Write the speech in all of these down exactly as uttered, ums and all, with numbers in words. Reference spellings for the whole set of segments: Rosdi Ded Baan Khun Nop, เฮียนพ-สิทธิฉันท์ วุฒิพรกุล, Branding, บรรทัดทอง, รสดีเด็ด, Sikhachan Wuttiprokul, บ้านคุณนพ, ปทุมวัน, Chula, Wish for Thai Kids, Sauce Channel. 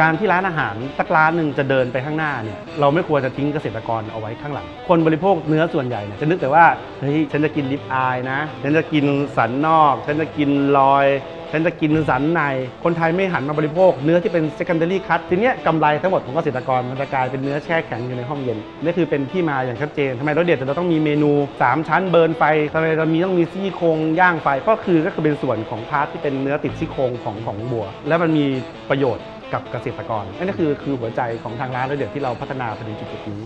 การที่ร้านอาหารสักร้านหนึ่งจะเดินไปข้างหน้าเนี่ยเราไม่ควรจะทิ้งเกษตรกรเอาไว้ข้างหลังคนบริโภคเนื้อส่วนใหญ่เนี่ยจะนึกแต่ว่าเฮ้ยฉันจะกินริบอายนะฉันจะกินสันนอกฉันจะกินลอยฉันจะกินสันในคนไทยไม่หันมาบริโภคเนื้อที่เป็น secondary cut ทีเนี้ยกำไรทั้งหมดของเกษตรกรมันจะกลายเป็นเนื้อแช่แข็งอยู่ในห้องเย็นนี่คือเป็นที่มาอย่างชัดเจนทำไมเราเด็ดแต่เราต้องมีเมนูสามชั้นเบิร์นไฟทำไมเรามีต้องมีซี่โครงย่างไฟก็คือก็คือเป็นส่วนของพาร์ทที่เป็นเนื้อติดซี่โครงของของบัวและมันมีประโยชน์กับเกษตรกรนั่นก็คือคือหัวใจของทางร้านเราเด็ดที่เราพัฒนาไปถึงจุดนี้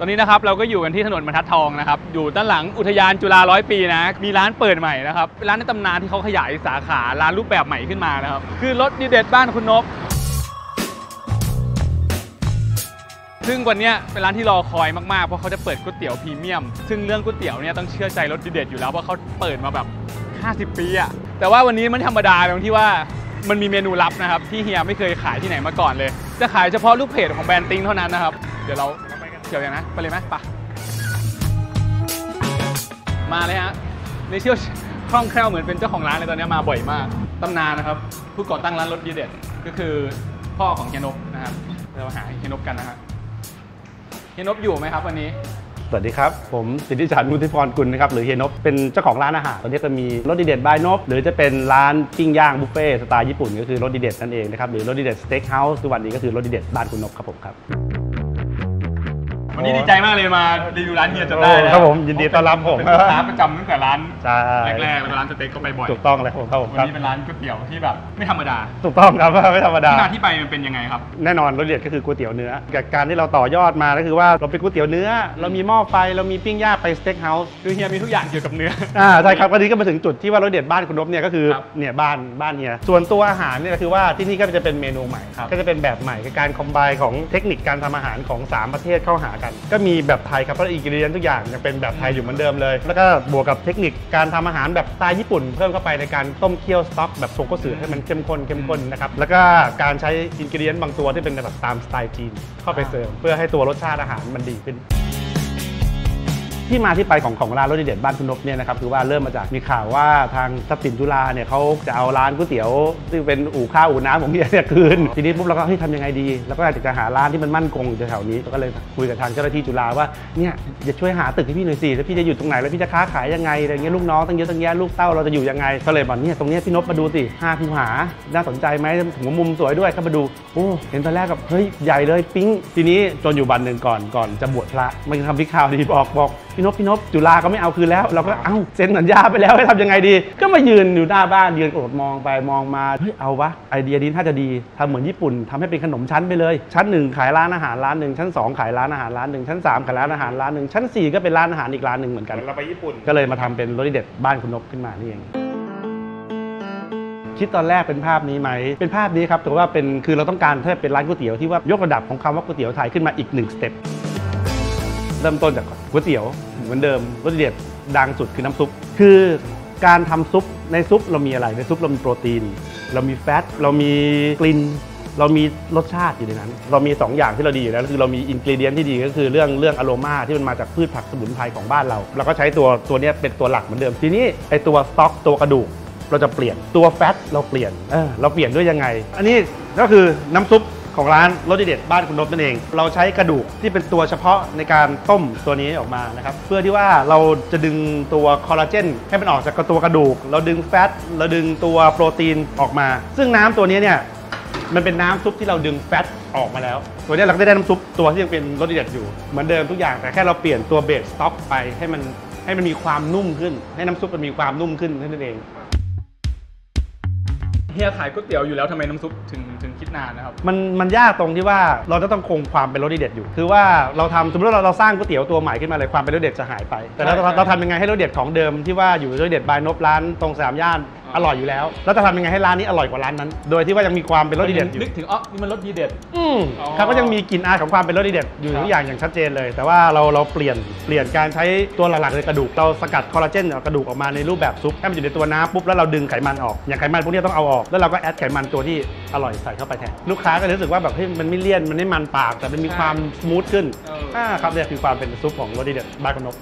ตอนนี้นะครับเราก็อยู่กันที่ถนนบรรทัดทองนะครับอยู่ด้านหลังอุทยานจุฬาร้อยปีนะมีร้านเปิดใหม่นะครับร้านในตำนานที่เขาขยายสาขาร้านรูปแบบใหม่ขึ้นมานะครับคือรสดีเด็ดบ้านคุณนพซึ่งวันนี้เป็นร้านที่รอคอยมากๆเพราะเขาจะเปิดก๋วยเตี๋ยวพรีเมียมซึ่งเรื่องก๋วยเตี๋ยวเนี่ยต้องเชื่อใจรสดีเด็ดอยู่แล้วเพราะเขาเปิดมาแบบห้าสิบปีอะแต่ว่าวันนี้มันธรรมดาตรงที่ว่ามันมีเมนูลับนะครับที่เฮียไม่เคยขายที่ไหนมาก่อนเลยจะขายเฉพาะลูกเพจของแบรนด์ติ้งเท่านั้นนะครับเดี๋ยวเราเกี่ยวอย่างนะไปเลยไหมปะมาเลยฮะในเชี่ยวคล่องแคล่วเหมือนเป็นเจ้าของร้านเลยตอนนี้มาบ่อยมากตำนานนะครับผู้ก่อตั้งร้านรสดีเด็ดก็คือพ่อของเฮียนพนะครับเรามาหาเฮียนพกันนะฮะเฮียนพอยู่ไหมครับวันนี้สวัสดีครับผมสิทธิชัน วุฒิพรกุลนะครับหรือเฮียนพเป็นเจ้าของร้านอาหารตอนนี้ก็มีรสดีเด็ดบายนพหรือจะเป็นร้านปิ้งย่างบุฟเฟ่สไตล์ญี่ปุ่นก็คือรสดีเด็ดนั่นเองนะครับหรือรสดีเด็ดสเต็กเฮาส์ทุกวันนี้ก็คือรสดีเด็ดบ้านคุณนพครับผมครับวันนี้ดีใจมากเลยมารีวิวร้านเฮียจำได้นะครับผมยินดีต้อนรับผมเป็นร้านประจำตั้งแต่ร้านแรกๆแล้วร้านสเต็กก็ไปบ่อยถูกต้องเลยผมครับผมวันนี้เป็นร้านก๋วยเตี๋ยวที่แบบไม่ธรรมดาถูกต้องครับไม่ธรรมดาที่มาที่ไปมันเป็นยังไงครับแน่นอนรสเด็ดก็คือก๋วยเตี๋ยวเนื้อกับการที่เราต่อยอดมาก็คือว่าเราเป็นก๋วยเตี๋ยวเนื้อเรามีหม้อไฟเรามีปิ้งย่างไปสเต็กเฮาส์คือเฮียมีทุกอย่างเกี่ยวกับเนื้ออ่าใช่ครับวันนี้ก็มาถึงจุดที่ว่ารสเด็ดบ้านคุณนพเนี่ยก็คือเนี่ยบ้านบ้านเฮียส่วนตัวอาหารเนี่ยคือว่าที่นี่ก็จะเป็นเมนูใหม่ก็จะเป็นแบบใหม่การคอมไบน์ของเทคนิคการทำอาหารของสามประเทศเข้าหากันก็มีแบบไทยครับเพราะอินกิเดียนทุกอย่างยังเป็นแบบไทยอยู่เหมือนเดิมเลยแล้วก็บวกกับเทคนิคการทำอาหารแบบสไตล์ญี่ปุ่นเพิ่มเข้าไปในการต้มเคี่ยวสต๊อกแบบโชกุสึให้มันเข้มข้นเข้มข้นนะครับแล้วก็การใช้อินกิเดียนบางตัวที่เป็นแบบตามสไตล์จีนเข้าไปเสริมเพื่อให้ตัวรสชาติอาหารมันดีขึ้นที่มาที่ไปของของร้านรสดีเด็ดบ้านคุณนพเนี่ยนะครับคือว่าเริ่มมาจากมีข่าวว่าทางทรัพย์สินจุฬาเนี่ยเขาจะเอาร้านก๋วยเตี๋ยวซึ่งเป็นอู่ข้าวอู่น้ำของเฮียเนี่ยคืนทีนี้ปุ๊บเราก็เฮ้ยทำยังไงดีแล้วก็อยากจะหาร้านที่มันมั่นคงอยู่แถวนี้ก็เลยคุยกับทางเจ้าหน้าที่จุฬาว่าเนี่ยจะช่วยหาตึกให้พี่หน่อยสิแล้วพี่จะอยู่ตรงไหนแล้วพี่จะค้าขายยังไงอะไรเงี้ยลูกน้องตั้งเยอะตั้งแยะลูกเต้าเราจะอยู่ยังไงก็เลยบอกเนี่ยตรงนี้พี่นพมาดูสิห้าคูหาน่าสนใจไหมถึงมุมสวยด้วยก็มาดูโอ้เห็นตอนแรกกับเฮ้ยใหญ่เลยปิ๊งทีนี้จนอยู่วันหนึ่งก่อนก่อนจะบวชพระมันทำพิธีดีบอกบอกพี่นพพี่นพจุฬาก็ไม่เอาคืนแล้วเราก็เอ้าเซ็นสัญญาไปแล้วให้ทำยังไงดีก็มายืนอยู่หน้าบ้านยืนอดมองไปมองมาเฮ้ยเอาวะไอเดียนี้ถ้าจะดีทำเหมือนญี่ปุ่นทำให้เป็นขนมชั้นไปเลยชั้นหนึ่งขายร้านอาหารร้านหนึ่งชั้นสองขายร้านอาหารร้านหนึ่งชั้นสามขายร้านอาหารร้านหนึ่งชั้นสี่ก็เป็นร้านอาหารอีกร้านหนึ่งเหมือนกันเราไปญี่ปุ่นก็เลยมาทำเป็นรสดีเด็ดบ้านคุณนพขึ้นมานี่เองคิดตอนแรกเป็นภาพนี้ไหมเป็นภาพนี้ครับแต่ว่าเป็นคือเราต้องการให้เป็นร้านก๋วยเตี๋ยวที่ว่ายกระดับของคำว่าก๋วยเตี๋ยวไทยขึ้นมาอีกหนึ่งสเต็ปเริ่มต้นจากก๋วยเตี๋ยวเหมือนเดิมรสดีเด็ดดังสุดคือน้ำซุปคือการทำซุปในซุปเรามีอะไรในซุปเรามีโปรตีนเรามีแฟตเรามีกลิ่นเรามีรสชาติอยู่ในนั้นเรามีสองอย่างที่เราดีอยู่แล้วคือเรามีอินกรีเดียนที่ดีก็คือเรื่องเรื่องอโรมาที่มันมาจากพืชผักสมุนไพรของบ้านเราเราก็ใช้ตัวตัวนี้เป็นตัวหลักเหมือนเดิมทีนี้ไอตัวสต๊อกตัวกระดูกเราจะเปลี่ยนตัวแฟตเราเปลี่ยนเออเราเปลี่ยนด้วยยังไงอันนี้ก็คือน้ำซุปของร้านรสดีเด็ดบ้านคุณนพนั่นเองเราใช้กระดูกที่เป็นตัวเฉพาะในการต้มตัวนี้ออกมานะครับเพื่อที่ว่าเราจะดึงตัวคอลลาเจนให้มันออกจากตัวกระดูกเราดึงแฟตเราดึงตัวโปรตีนออกมาซึ่งน้ำตัวนี้เนี่ยมันเป็นน้ำซุปที่เราดึงแฟตออกมาแล้วตัวนี้เราก็ได้น้ำซุปตัวที่ยังเป็นรสดีเด็ดอยู่เหมือนเดิมทุกอย่างแต่แค่เราเปลี่ยนตัวเบสสต๊อกไปให้มันให้มันมีความนุ่มขึ้นให้น้ำซุปมันมีความนุ่มขึ้นนั่นเองเฮียขายก๋วยเตี๋ยวอยู่แล้วทำไมน้ำซุปถึงถึงคิดนานนะครับมันมันยากตรงที่ว่าเราจะต้องคงความเป็นรสดีเด็ดอยู่คือว่าเราทำสมมติเราเราสร้างก๋วยเตี๋ยวตัวใหม่ขึ้นมาเลยความเป็นรสดีเด็ดจะหายไปแต่เราเราทำยังไงให้รสดีเด็ดของเดิมที่ว่าอยู่รสดีเด็ดบายนพร้านตรงสามย่าน อร่อยอยู่แล้วแล้วจะทำยังไงให้ร้านนี้อร่อยกว่าร้านนั้นโดยที่ว่ายังมีความเป็นรสดีเด็ดอยู่นึกถึงอ๋อนี่มันรสดีเด็ดอืมครับก็ยังมีกลิ่นอายของความเป็นรสดีเด็ดอยู่ทุกอย่างอย่างชัดเจนเลยแต่ว่าเราเราเปลี่ยนเปลี่ยนการใช้ตัวหลักๆเลยกระดูกเราสกัดคอลลาเจนจากกระดูกออกมาในรูปแบบซุปให้มันอยู่ในตัวน้ำปุ๊บแล้วเราดึงไขมันออกอย่างไขมันพวกนี้ต้องเอาออกแล้วเราก็แอดไขมันตัวที่อร่อยใส่เข้าไปแทนลูกค้าก็รู้สึกว่าแบบเฮ้ยมันไม่เลี่ยนมันไม่มันปากแต่มันมีความสมูทขึ้นอ่าครับเนี่ยคือความเป็นซุปของรสดีเด็ดบ้านกนก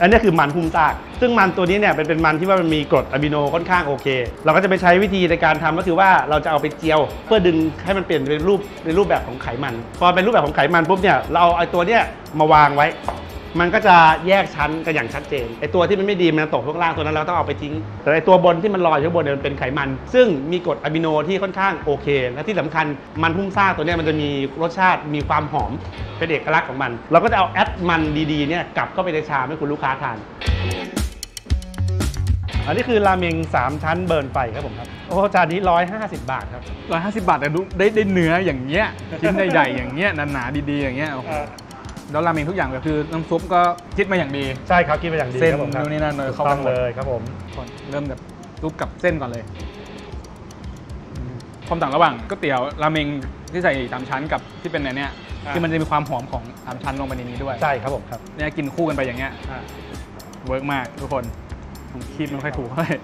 อันนี้คือมันหุ้มซากซึ่งมันตัวนี้เนี่ยเป็นเป็นมันที่ว่ามันมีกรดอะมิโนค่อนข้างโอเคเราก็จะไปใช้วิธีในการทำก็คือว่าเราจะเอาไปเจียวเพื่อดึงให้มันเปลี่ยนเป็นรูปในรูปแบบของไขมันพอเป็นรูปแบบของไขมันปุ๊บเนี่ยเราเอาไอ้ตัวเนี้ยมาวางไว้มันก็จะแยกชั้นกันอย่างชัดเจนไอ้ตัวที่มันไม่ดีมันตกข้างล่างตัวนั้นเราต้องเอาไปทิ้งแต่ไอ้ตัวบนที่มันลอยอยู่บนเนี่ยมันเป็นไขมันซึ่งมีกรดอะมิโนที่ค่อนข้างโอเคและที่สำคัญมันหุ้มซากตัวนี้มันจะมีรสชาติมีความหอมเป็นเอกลักษณ์ของมันเราก็จะเอาแอดมันดีๆเนี่ยกลับเข้าไปในชามให้คุณลูกค้าทานอันนี้คือราเมงสามชั้นเบิร์นไฟครับผมครับโอ้จานนี้หนึ่งร้อยห้าสิบบาทครับหนึ่งร้อยห้าสิบบาทแต่ได้ได้เนื้ออย่างเงี้ยชิ้นใหญ่ๆอย่างเงี้ยหนาๆดีๆอย่างเงี้ยแล้วราเมงทุกอย่างก็คือน้ำซุปก็คิดมาอย่างดีใช่ครับคิดมาอย่างดีเส้นนู่นนี่นั่นเลยเข้ากันหมดเลยครับผมเริ่มแบบซุปกับเส้นก่อนเลยความต่างระหว่างก๋วยเตี๋ยวราเมงที่ใส่สามชั้นกับที่เป็นเนี่ยคือมันจะมีความหอมของสามชั้นลงไปในนี้ด้วยใช่ครับผมครับเนี่ยกินคู่กันไปอย่างเงี้ยเวิร์กมากทุกคนผมคิดไม่ค่อยถูกเลย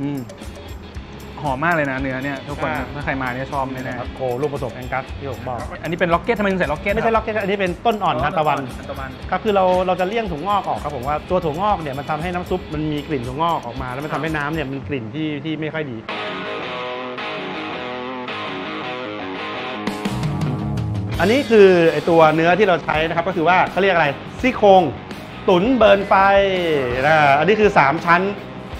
อืมหอมมากเลยนะเนื้อเนี่ยทุกคนถ้าใครมาเนี่ยชอบแน่ๆครับโคลูกผสมแองกัสที่ผมบอกอันนี้เป็นล็อกเก็ตทำไมถึงใส่ล็อกเก็ตไม่ใช่ล็อกเก็ตอันนี้เป็นต้นอ่อนทานตะวันครับคือเราเราจะเลี่ยงถั่วงอกออกครับผมว่าตัวถั่วงอกเนี่ยมันทำให้น้ำซุปมันมีกลิ่นถั่วงอกออกมาแล้วมันทำให้น้ำเนี่ยมันกลิ่นที่ที่ไม่ค่อยดีอันนี้คือไอตัวเนื้อที่เราใช้นะครับก็คือว่าเขาเรียกอะไรซี่โครงตุ๋นเบิร์นไฟนะอันนี้คือสามชั้น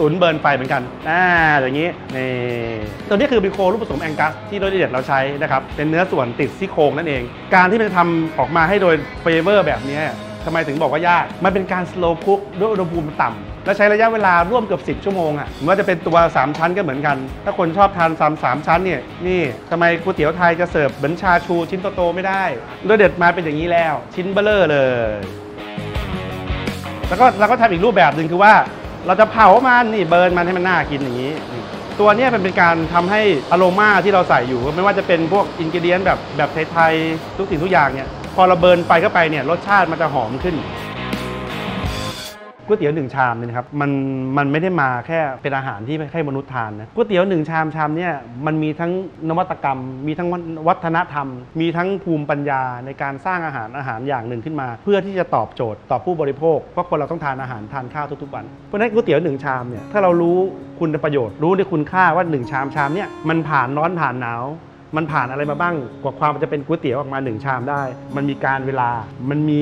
ตุ๋นเบิร์นไฟเหมือนกันอ่าอย่างนี้นี่ตัวนี้คือเป็นโครูปผสมแองกัสที่รสดีเด็ดเราใช้นะครับเป็นเนื้อส่วนติดซี่โครงนั่นเองการที่มันจะทำออกมาให้โดยเฟเวอร์แบบนี้ทำไมถึงบอกว่ายากมันเป็นการสโลว์คุกด้วยอุณหภูมิต่ำและใช้ระยะเวลาร่วมเกือบสิบชั่วโมงอ่ะไม่ว่าจะเป็นตัวสามชั้นก็เหมือนกันถ้าคนชอบทานสามชั้นเนี่ยนี่ทำไมก๋วยเตี๋ยวไทยจะเสิร์ฟเหมือนชาชูชิ้นโตๆไม่ได้รสเด็ดมาเป็นอย่างนี้แล้วชิ้นเบลอเลยแล้วก็เราก็ทำอีกรูปแบบหนึ่งคือว่าเราจะเผามันนี่เบิร์นมันให้มันน่ากินอย่างนี้ตัวนี้เป็นการทำให้อโรมาที่เราใส่อยู่ไม่ว่าจะเป็นพวกอินกิเดียนแบบแบบไทยๆทุกสิ่งทุกอย่างเนี่ยพอเราเบิร์นไปเข้าไปเนี่ยรสชาติมันจะหอมขึ้นก๋วยเตี๋ยวหนึ่งชามเนี่ยครับมันมันไม่ได้มาแค่เป็นอาหารที่ให้มนุษย์ทานนะก๋วยเตี๋ยวหนึ่งชามชามเนี่ยมันมีทั้งนวัตกรรมมีทั้งวัฒนธรรมมีทั้งภูมิปัญญาในการสร้างอาหารอาหารอย่างหนึ่งขึ้นมาเพื่อที่จะตอบโจทย์ต่อผู้บริโภคเพราะคนเราต้องทานอาหารทานข้าวทุกๆวันเพราะฉะนั้นก๋วยเตี๋ยวหนึ่งชามเนี่ยถ้าเรารู้คุณประโยชน์รู้ในคุณค่าว่าหนึ่งชามชามเนี่ยมันผ่านร้อนผ่านหนาวมันผ่านอะไรมาบ้างกว่าความจะเป็นก๋วยเตี๋ยวออกมาหนึ่งชามได้มันมีการเวลามันมี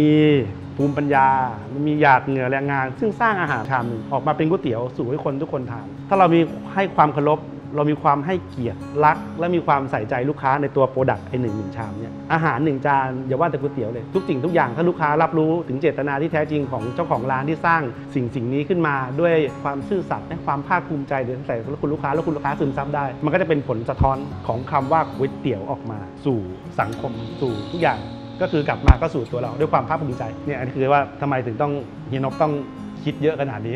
ภูมิปัญญามันมีหยาดเหงื่อแรงงานซึ่งสร้างอาหารชามหนึ่งออกมาเป็นก๋วยเตี๋ยวสู่ให้คนทุกคนทานถ้าเรามีให้ความเคารพเรามีความให้เกียรติรักและมีความใส่ใจลูกค้าในตัวโปรดักต์ไอ้หนึ่งหนึ่งชามเนี่ยอาหารหนึ่งจานอย่าว่าแต่ก๋วยเตี๋ยวเลยทุกสิ่งทุกอย่างถ้าลูกค้ารับรู้ถึงเจตนาที่แท้จริงของเจ้าของร้านที่สร้างสิ่งสิ่งนี้ขึ้นมาด้วยความซื่อสัตย์และความภาคภูมิใจในใจของคุณลูกค้าและคุณลูกค้าซึมซับได้มันก็จะเป็นผลสะท้อนของคำว่าก๋วยเตี๋ยวออกมาสู่สังคมสู่ทุกอย่างก็คือกลับมาก็สู่ตัวเราด้วยความภาคภูมิใจเนี่ยอันนี้คือว่าทำไมถึงต้องเฮียนพต้องคิดเยอะขนาดนี้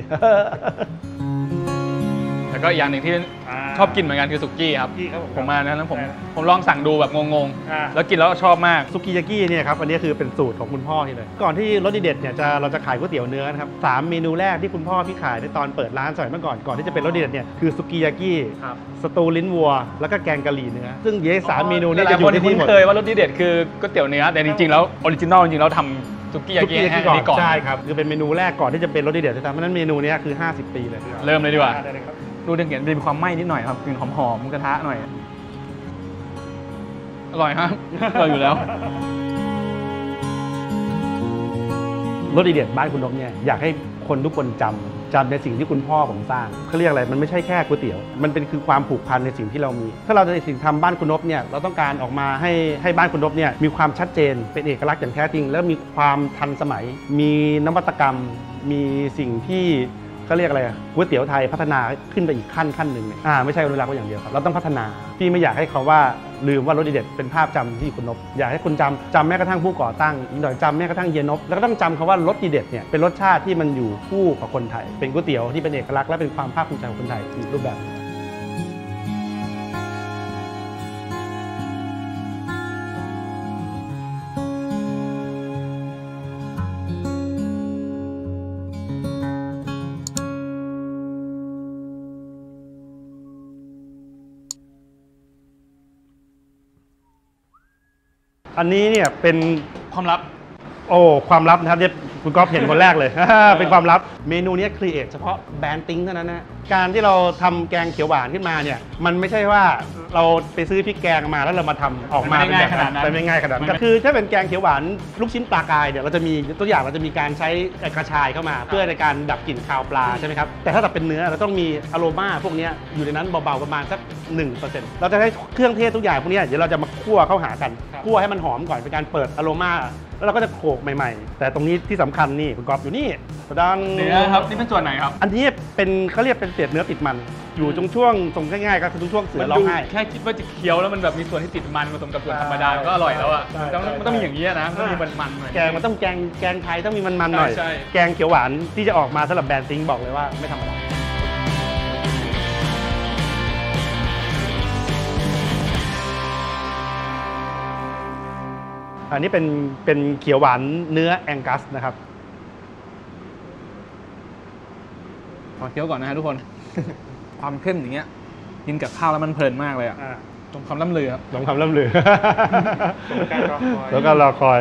แล้วก็อย่างหนึ่งที่ชอบกินเหมือนกันคือสุกี้ครับผมมานะแล้วผมผมลองสั่งดูแบบงงๆแล้วกินแล้วชอบมากสุกี้ยากิเนี่ยครับอันนี้คือเป็นสูตรของคุณพ่อที่เลยก่อนที่รสดีเด็ดเนี่ยจะเราจะขายก๋วยเตี๋ยวเนื้อนะครับสามเมนูแรกที่คุณพ่อพี่ขายในตอนเปิดร้านสมัยเมื่อก่อนก่อนที่จะเป็นรสดีเด็ดเนี่ยคือสุกี้ยากิสตูลิ้นวัวแล้วก็แกงกะหรี่เนื้อซึ่งเยสามเมนูนี้จะอยู่ในที่หมดเคยว่ารสดีเด็ดคือก๋วยเตี๋ยวเนื้อแต่จริงๆแล้วออริจินอลจริงๆแล้วทำซุกี้ยากิก่อนใช่ครับคือเป็นเมนูแรกก่อนที่จะเป็นรสดีเด็ดนะครับเพราะนั้นเมนูนี้คือห้าสิบปีเลยเริ่มเลยดีกว่าดูดังเห็นมีความไหม้นิดหน่อยครับกลิ่นหอมหอมกระทะหน่อยอร่อยครับอร่อยอยู่แล้วรสดีเด็ดบ้านคุณนพเนี่ยอยากให้คนทุกคนจำจำในสิ่งที่คุณพ่อผมสร้างเขาเรียกอะไรมันไม่ใช่แค่ก๋วยเตี๋ยวมันเป็นคือความผูกพันในสิ่งที่เรามีถ้าเราจะสิ่งทำบ้านคุณนพเนี่ยเราต้องการออกมาให้ให้บ้านคุณนพเนี่ยมีความชัดเจนเป็นเอกลักษณ์อย่างแท้จริงแล้วมีความทันสมัยมีนวัตกรรมมีสิ่งที่ก็เรียกอะไรก๋วยเตี๋ยวไทยพัฒนาขึ้นไปอีกขั้นขั้นหนึ่งอ่าไม่ใช่อนุรักษ์ก็อย่างเดียวครับเราต้องพัฒนาพี่ไม่อยากให้เขาว่า ลืมว่ารถดีเด็ดเป็นภาพจำที่คุณนพอยากให้คุณจำจำแม้กระทั่งผู้ก่อตั้งอีกหน่อยจำแม้กระทั่งเฮียนพแล้วก็ต้องจำคำว่ารสดีเด็ดเนี่ยเป็นรสชาติที่มันอยู่คู่กับคนไทยเป็นก๋วยเตี๋ยวที่เป็นเอกลักษณ์และเป็นความภาคภูมิใจของคนไทยอีกรูปแบบอันนี้เนี่ยเป็นความลับโอ้ความลับนะครับเนี่ยคุณก๊อฟเห็นคนแรกเลย เป็นความลับเมนูนี้ครีเอทเฉพาะแบรนด์ติ้งเท่านั้นนะการที่เราทำแกงเขียวหวานขึ้นมาเนี่ยมันไม่ใช่ว่าเราไปซื้อพริกแกงมาแล้วเรามาทำออกมาเป็นแบบนั้นไปไม่ง่ายขนาดนั้นคือถ้าเป็นแกงเขียวหวานลูกชิ้นปลากายเนี่ยเราจะมีตัวอย่างเราจะมีการใช้กระชายเข้ามาเพื่อในการดับกลิ่นคาวปลาใช่ไหมครับแต่ถ้าแบบเป็นเนื้อเราต้องมีอโรมาพวกนี้อยู่ในนั้นเบาๆประมาณสัก หนึ่งเปอร์เซ็นต์ เราจะใช้เครื่องเทศทุกอย่างพวกนี้เดี๋ยวเราจะมาคั่วเข้าหากันคั่วให้มันหอมก่อนเป็นการเปิดอโรมาแล้วเราก็จะโขลกใหม่ๆแต่ตรงนี้ที่สำคัญนี่คุณกรอบอยู่นี่ดังเนื้อครับนี่เป็นส่วนไหนครับอันนี้เป็นเขาเรียกเป็นเศษเนื้อติดมันอยู่ตรงช่วงตรงง่ายๆก็คือตรงช่วงเสือร้องไห้แค่คิดว่าจะเคี้ยวแล้วมันแบบมีส่วนที่ติดมันผสมกับส่วนธรรมดาก็อร่อยแล้วอ่ะต้องต้องมีอย่างนี้นะต้องมีมันๆหน่อยแกงมันต้องแกงแกงไทยต้องมีมันๆหน่อยแกงเขียวหวานที่จะออกมาสำหรับแบรนด์ซิงค์บอกเลยว่าไม่ธรรมดาอันนี้เป็นเป็นเขียวหวานเนื้อแองกัสนะครับขอเคี้ยวก่อนนะฮะทุกคนความเข้มอย่างเงี้ยกินกับข้าวแล้วมันเพลินมากเลยอ่ะตรงคำล่ำลือครับตรงคำล่ำลือแล้วก็รอคอย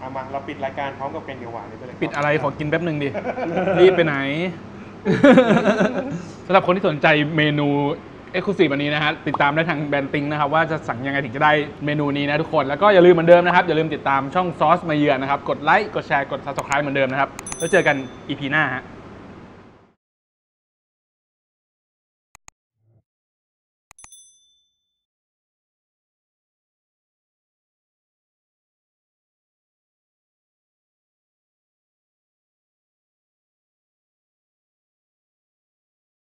เอามาเราปิดรายการพร้อมกับแกงเขียวหวานนี้ไปเลยปิดอะไรขอกินแป๊บหนึ่งดิรีบไปไหนสำหรับคนที่สนใจเมนูเอ็กซ์คลูซีฟ วันนี้นะฮะติดตามได้ทางแบรนด์ติ้งนะครับว่าจะสั่งยังไงถึงจะได้เมนูนี้นะทุกคนแล้วก็อย่าลืมเหมือนเดิมนะครับอย่าลืมติดตามช่องซอสมาเยือนนะครับกดไลค์กดแชร์กด ซับสไครบ์ เหมือนเดิมนะครับแล้วเจอกัน อี พี หน้าฮะ